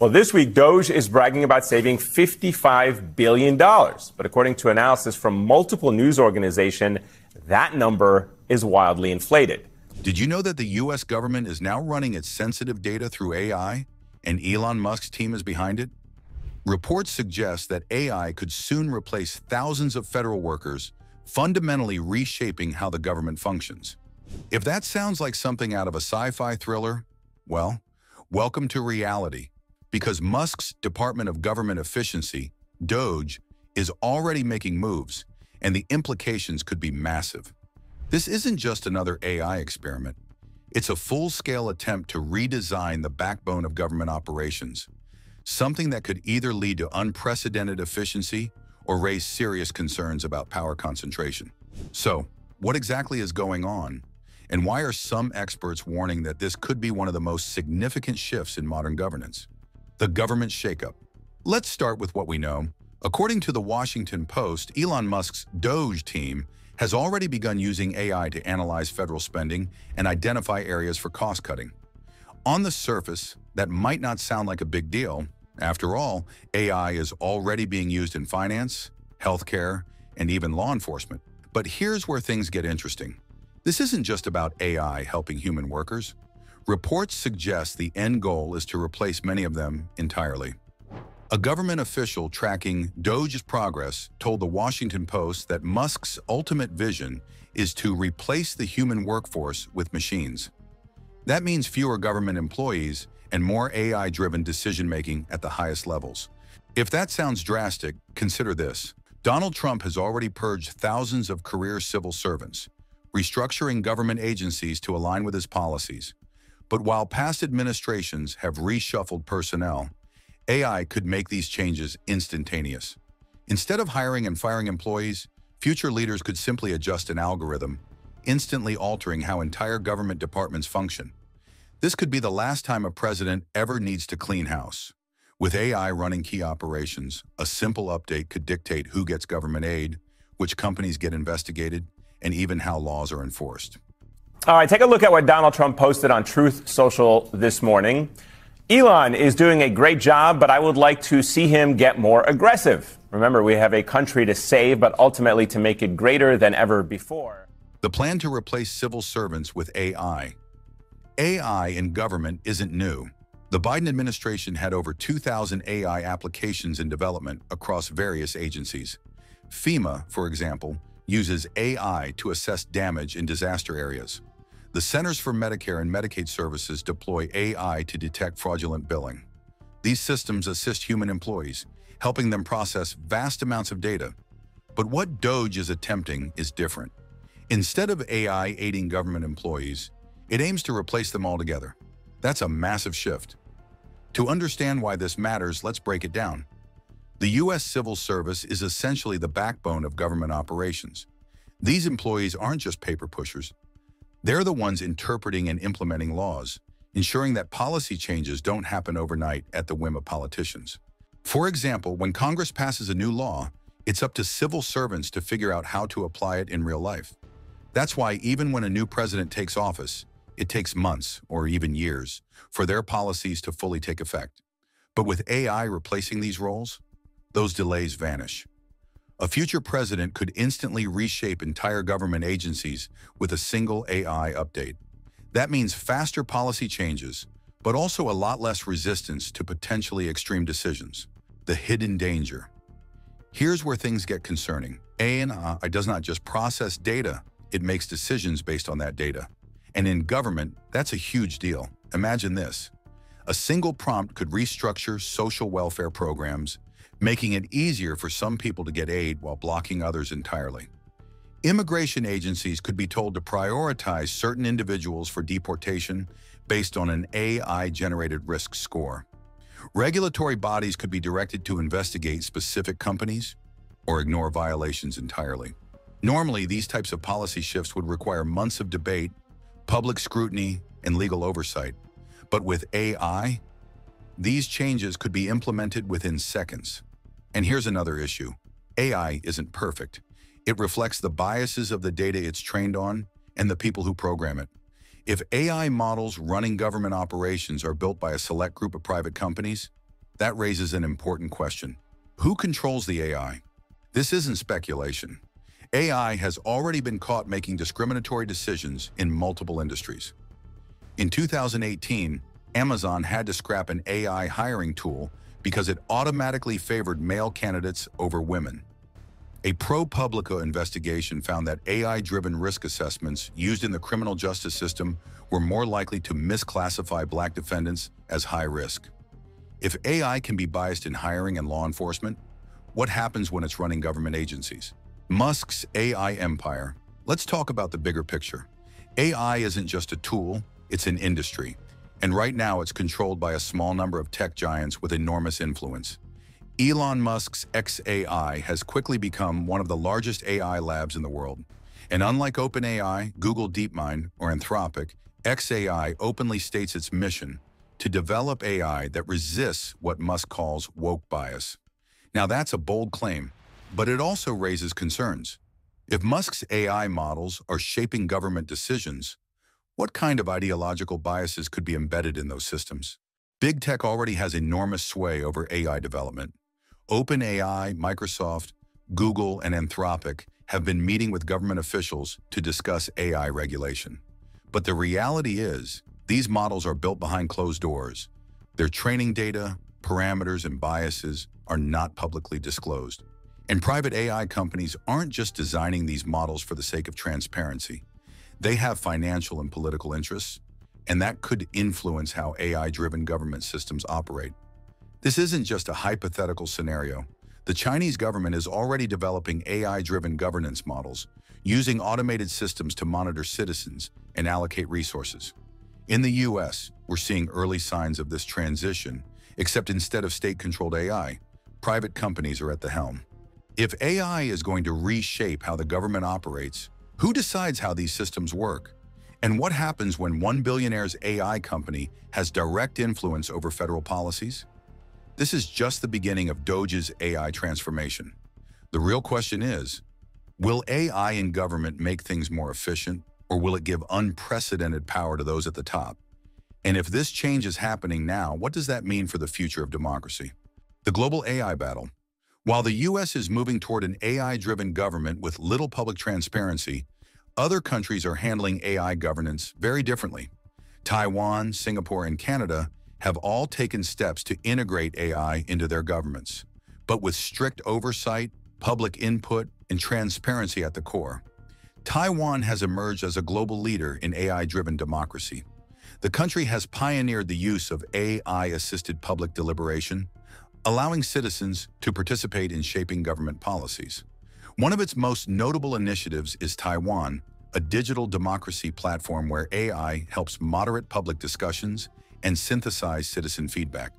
Well, this week, DOGE is bragging about saving $55 billion. But according to analysis from multiple news organizations, that number is wildly inflated. Did you know that the U.S. government is now running its sensitive data through AI, and Elon Musk's team is behind it? Reports suggest that AI could soon replace thousands of federal workers, fundamentally reshaping how the government functions. If that sounds like something out of a sci-fi thriller, well, welcome to reality, because Musk's Department of Government Efficiency, DOGE, is already making moves, and the implications could be massive. This isn't just another AI experiment. It's a full-scale attempt to redesign the backbone of government operations, something that could either lead to unprecedented efficiency or raise serious concerns about power concentration. So, what exactly is going on? And why are some experts warning that this could be one of the most significant shifts in modern governance? The government shakeup. Let's start with what we know. According to the Washington Post, Elon Musk's DOGE team has already begun using AI to analyze federal spending and identify areas for cost-cutting. On the surface, that might not sound like a big deal. After all, AI is already being used in finance, healthcare, and even law enforcement. But here's where things get interesting. This isn't just about AI helping human workers. Reports suggest the end goal is to replace many of them entirely. A government official tracking DOGE's progress told the Washington Post that Musk's ultimate vision is to replace the human workforce with machines. That means fewer government employees and more AI-driven decision-making at the highest levels. If that sounds drastic, consider this. Donald Trump has already purged thousands of career civil servants, restructuring government agencies to align with his policies. But while past administrations have reshuffled personnel, AI could make these changes instantaneous. Instead of hiring and firing employees, future leaders could simply adjust an algorithm, instantly altering how entire government departments function. This could be the last time a president ever needs to clean house. With AI running key operations, a simple update could dictate who gets government aid, which companies get investigated, and even how laws are enforced. All right, take a look at what Donald Trump posted on Truth Social this morning. Elon is doing a great job, but I would like to see him get more aggressive. Remember, we have a country to save, but ultimately to make it greater than ever before. The plan to replace civil servants with AI. AI in government isn't new. The Biden administration had over 2,000 AI applications in development across various agencies. FEMA, for example, uses AI to assess damage in disaster areas. The Centers for Medicare and Medicaid Services deploy AI to detect fraudulent billing. These systems assist human employees, helping them process vast amounts of data. But what DOGE is attempting is different. Instead of AI aiding government employees, it aims to replace them altogether. That's a massive shift. To understand why this matters, let's break it down. The U.S. Civil Service is essentially the backbone of government operations. These employees aren't just paper pushers. They're the ones interpreting and implementing laws, ensuring that policy changes don't happen overnight at the whim of politicians. For example, when Congress passes a new law, it's up to civil servants to figure out how to apply it in real life. That's why even when a new president takes office, it takes months or even years for their policies to fully take effect. But with AI replacing these roles, those delays vanish. A future president could instantly reshape entire government agencies with a single AI update. That means faster policy changes, but also a lot less resistance to potentially extreme decisions. The hidden danger. Here's where things get concerning. AI does not just process data, it makes decisions based on that data. And in government, that's a huge deal. Imagine this. A single prompt could restructure social welfare programs, making it easier for some people to get aid while blocking others entirely. Immigration agencies could be told to prioritize certain individuals for deportation based on an AI-generated risk score. Regulatory bodies could be directed to investigate specific companies or ignore violations entirely. Normally, these types of policy shifts would require months of debate, public scrutiny, and legal oversight. But with AI, these changes could be implemented within seconds. And here's another issue. AI isn't perfect. It reflects the biases of the data it's trained on and the people who program it. If AI models running government operations are built by a select group of private companies, That raises an important question. Who controls the AI? This isn't speculation. AI has already been caught making discriminatory decisions in multiple industries. In 2018, Amazon had to scrap an AI hiring tool because it automatically favored male candidates over women. A ProPublica investigation found that AI-driven risk assessments used in the criminal justice system were more likely to misclassify Black defendants as high risk. If AI can be biased in hiring and law enforcement, what happens when it's running government agencies? Musk's AI empire. Let's talk about the bigger picture. AI isn't just a tool, it's an industry. And right now it's controlled by a small number of tech giants with enormous influence. Elon Musk's xAI has quickly become one of the largest AI labs in the world. And unlike OpenAI, Google DeepMind, or Anthropic, xAI openly states its mission to develop AI that resists what Musk calls woke bias. Now that's a bold claim, but it also raises concerns. If Musk's AI models are shaping government decisions, what kind of ideological biases could be embedded in those systems? Big tech already has enormous sway over AI development. OpenAI, Microsoft, Google, and Anthropic have been meeting with government officials to discuss AI regulation. But the reality is, these models are built behind closed doors. Their training data, parameters, and biases are not publicly disclosed. And private AI companies aren't just designing these models for the sake of transparency. They have financial and political interests, and that could influence how AI-driven government systems operate. This isn't just a hypothetical scenario. The Chinese government is already developing AI-driven governance models, using automated systems to monitor citizens and allocate resources. In the US, we're seeing early signs of this transition, except instead of state-controlled AI, private companies are at the helm. If AI is going to reshape how the government operates, who decides how these systems work? And what happens when one billionaire's AI company has direct influence over federal policies? This is just the beginning of DOGE's AI transformation. The real question is, will AI in government make things more efficient, or will it give unprecedented power to those at the top? And if this change is happening now, what does that mean for the future of democracy? The global AI battle. While the US is moving toward an AI-driven government with little public transparency, other countries are handling AI governance very differently. Taiwan, Singapore, and Canada have all taken steps to integrate AI into their governments, but with strict oversight, public input, and transparency at the core. Taiwan has emerged as a global leader in AI-driven democracy. The country has pioneered the use of AI-assisted public deliberation, allowing citizens to participate in shaping government policies. One of its most notable initiatives is Taiwan, a digital democracy platform where AI helps moderate public discussions and synthesize citizen feedback.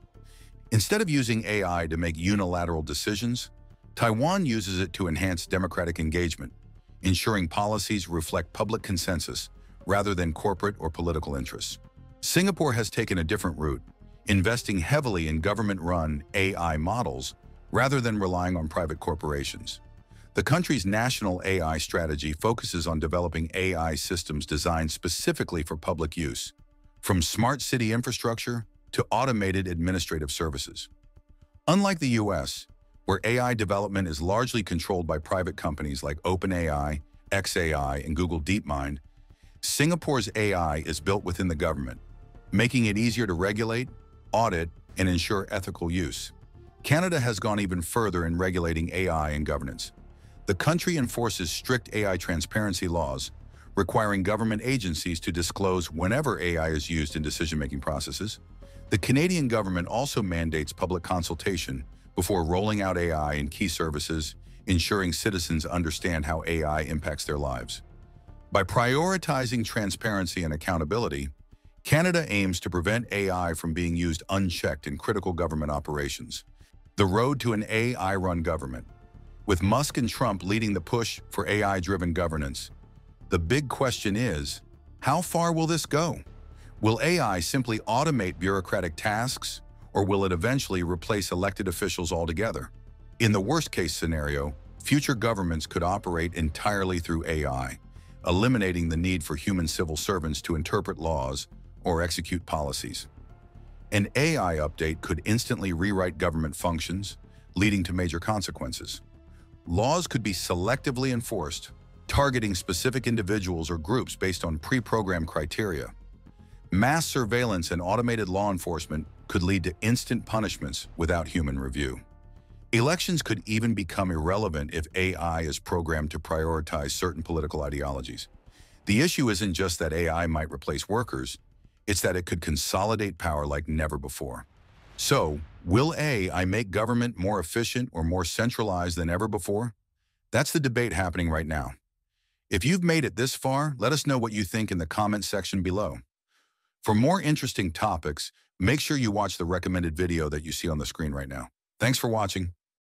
Instead of using AI to make unilateral decisions, Taiwan uses it to enhance democratic engagement, ensuring policies reflect public consensus rather than corporate or political interests. Singapore has taken a different route, investing heavily in government-run AI models rather than relying on private corporations. The country's national AI strategy focuses on developing AI systems designed specifically for public use, from smart city infrastructure to automated administrative services. Unlike the US, where AI development is largely controlled by private companies like OpenAI, xAI, and Google DeepMind, Singapore's AI is built within the government, making it easier to regulate, audit, and ensure ethical use. Canada has gone even further in regulating AI and governance. The country enforces strict AI transparency laws, requiring government agencies to disclose whenever AI is used in decision-making processes. The Canadian government also mandates public consultation before rolling out AI in key services, ensuring citizens understand how AI impacts their lives. By prioritizing transparency and accountability, Canada aims to prevent AI from being used unchecked in critical government operations. The road to an AI-run government. With Musk and Trump leading the push for AI-driven governance, the big question is, how far will this go? Will AI simply automate bureaucratic tasks, or will it eventually replace elected officials altogether? In the worst-case scenario, future governments could operate entirely through AI, eliminating the need for human civil servants to interpret laws or execute policies. An AI update could instantly rewrite government functions, leading to major consequences. Laws could be selectively enforced, targeting specific individuals or groups based on pre-programmed criteria. Mass surveillance and automated law enforcement could lead to instant punishments without human review. Elections could even become irrelevant if AI is programmed to prioritize certain political ideologies. The issue isn't just that AI might replace workers, it's that it could consolidate power like never before. So, will AI make government more efficient or more centralized than ever before? That's the debate happening right now. If you've made it this far, let us know what you think in the comments section below. For more interesting topics, make sure you watch the recommended video that you see on the screen right now. Thanks for watching.